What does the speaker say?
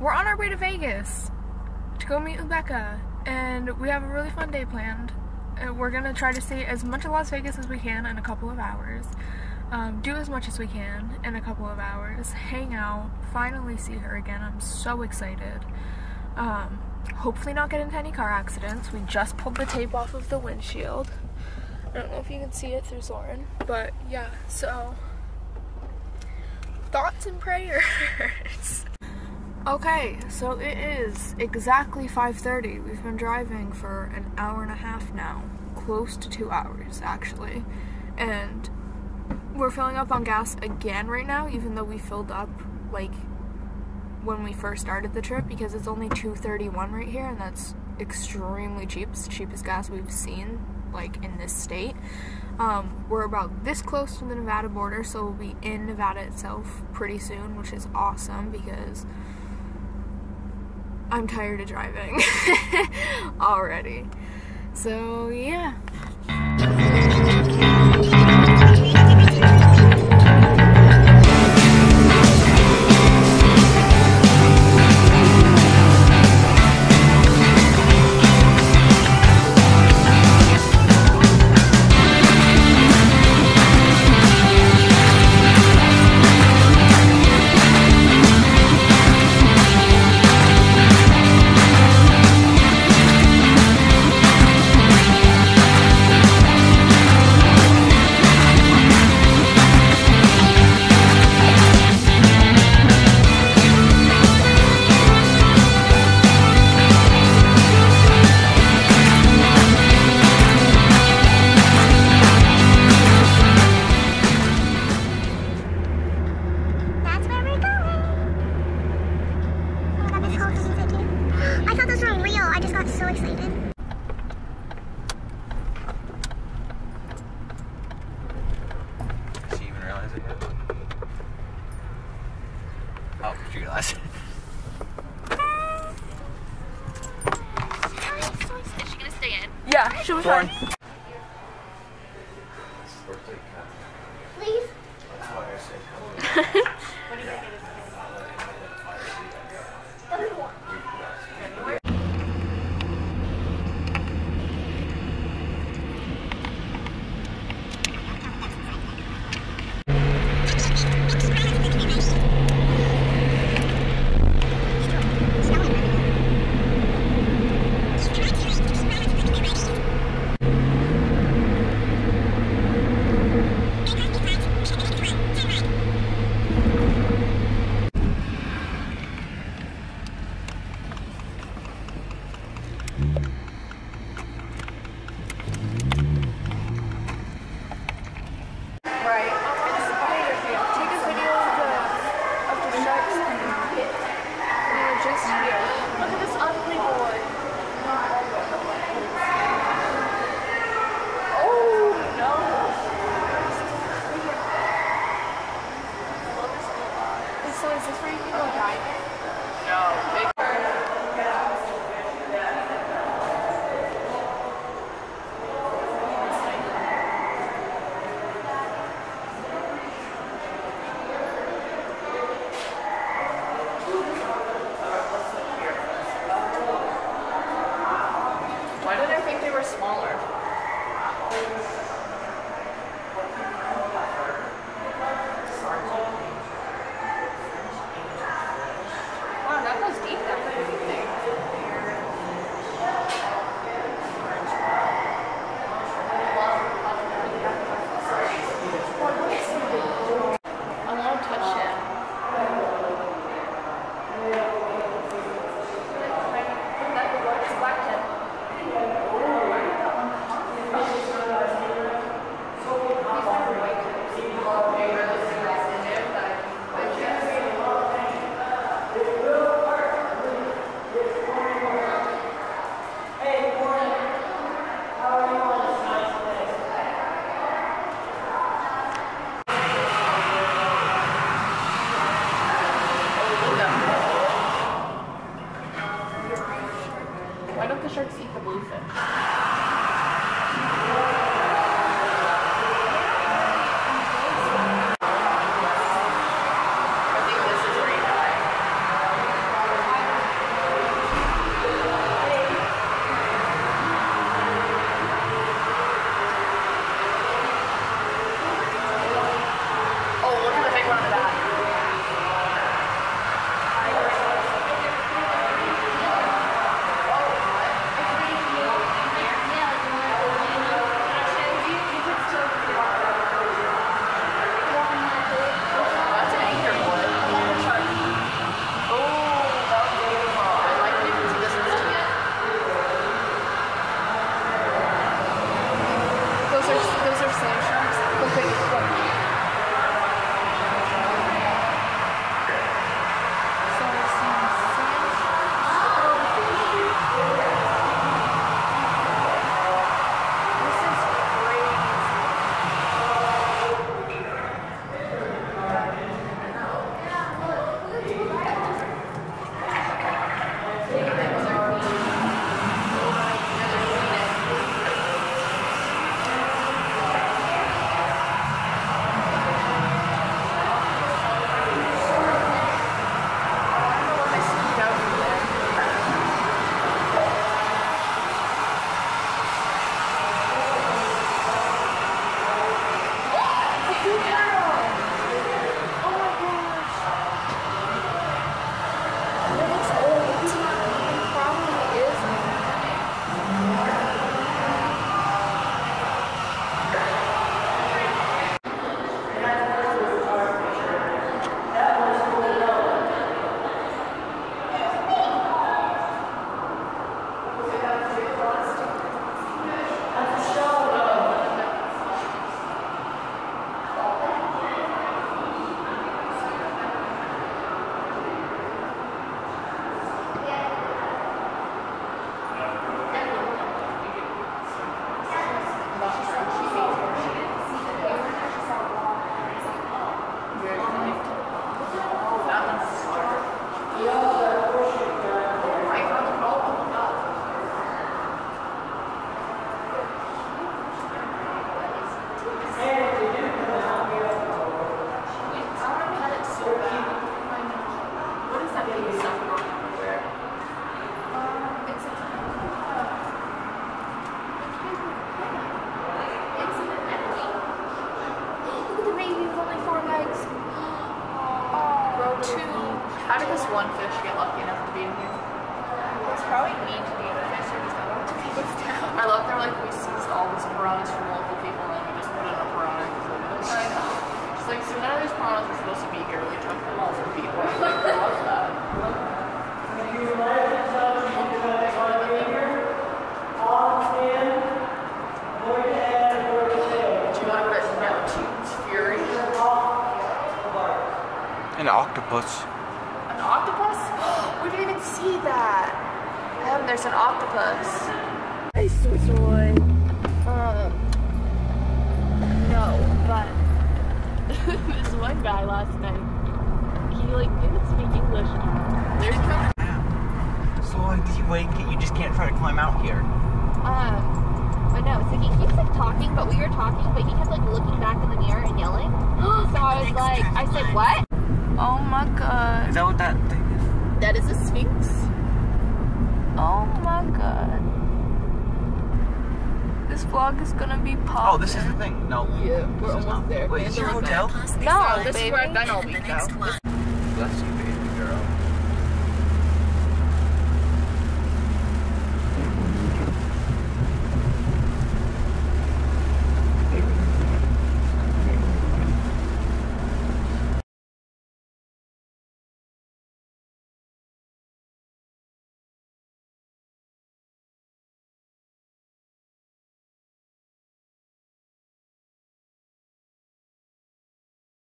We're on our way to Vegas to go meet Rebecca, and we have a really fun day planned. We're gonna try to see as much of Las Vegas as we can in a couple of hours, do as much as we can in a couple of hours, hang out, finally see her again. I'm so excited. Hopefully not get into any car accidents. We just pulled the tape off of the windshield. I don't know if you can see it through Lauren, but yeah, so thoughts and prayers. Okay, so it is exactly 5:30. We've been driving for an hour and a half now, close to 2 hours actually, and we're filling up on gas again right now, even though we filled up like when we first started the trip, because it's only $2.31 right here, and that's extremely cheap. It's the cheapest gas we've seen like in this state. We're about this close to the Nevada border, so we'll be in Nevada itself pretty soon, which is awesome because I'm tired of driving already. So yeah. Yeah, she was born. Please? That's why I said come on. What do you think? one fish get lucky enough to be in here? It's probably mean to be in the fish, because I don't want to be this down. I love they're like, we seized all these piranhas from local people and then we just put in a piranha because we live inside. It's like, so none of these piranhas are supposed to be here, we took them all from people. I love that. An octopus. An octopus? We didn't even see that. Oh, there's an octopus. Hey, Switzerland. No, but this one guy last night, he like didn't speak English. There's kind of so long does he wait? You just can't try to climb out here. But no, so he keeps like talking, but we were talking, but he kept like looking back in the mirror and yelling. So I was like, I said, what? Oh my god. Is that what that thing is? That is a sphinx. Oh my god. This vlog is gonna be popping. Oh, this is the thing. No. Yeah, we're almost there. Wait, is your hotel? No, this is where I've been all week now. Bless you.